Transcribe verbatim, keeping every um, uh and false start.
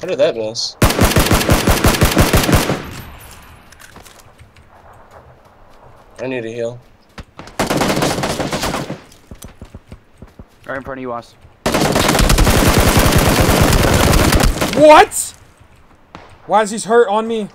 What did that miss? I need a heal. Right in front of you, Oz. What? Why is he hurt on me?